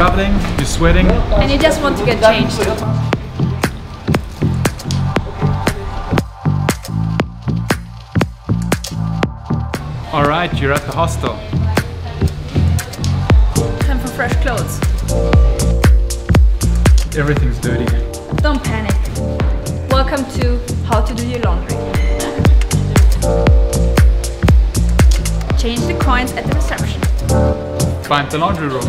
traveling, you're sweating. And you just want to get changed. Alright, you're at the hostel. Time for fresh clothes. Everything's dirty. Don't panic. Welcome to How to Do Your Laundry. Change the coins at the reception. Climb the laundry room.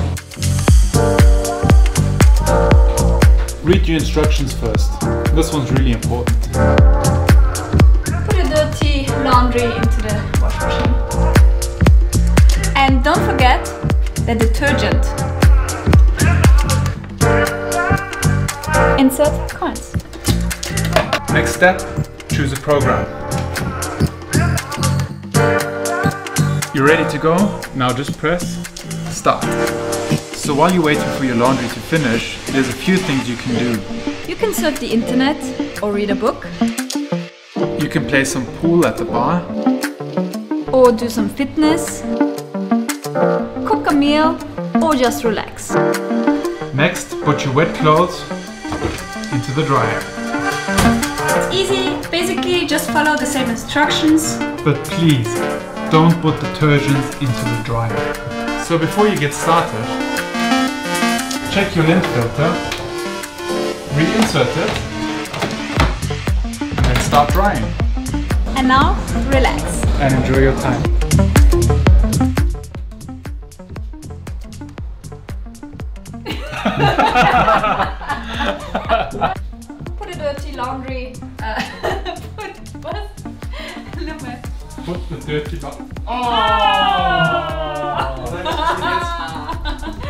Read your instructions first. This one's really important. Put your dirty laundry into the wash machine. And don't forget the detergent. Insert coins. Next step, choose a program. You're ready to go, now just press start. So while you're waiting for your laundry to finish, there's a few things you can do. You can surf the internet or read a book. You can play some pool at the bar. Or do some fitness. Cook a meal or just relax. Next, put your wet clothes into the dryer. It's easy, basically just follow the same instructions. But please, don't put detergents into the dryer. So before you get started, check your lint filter, reinsert it, and then start drying. And now, relax. And enjoy your time. Put a dirty laundry. Put the dirty Wasser. Oh!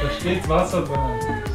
Da steht Wasser dran.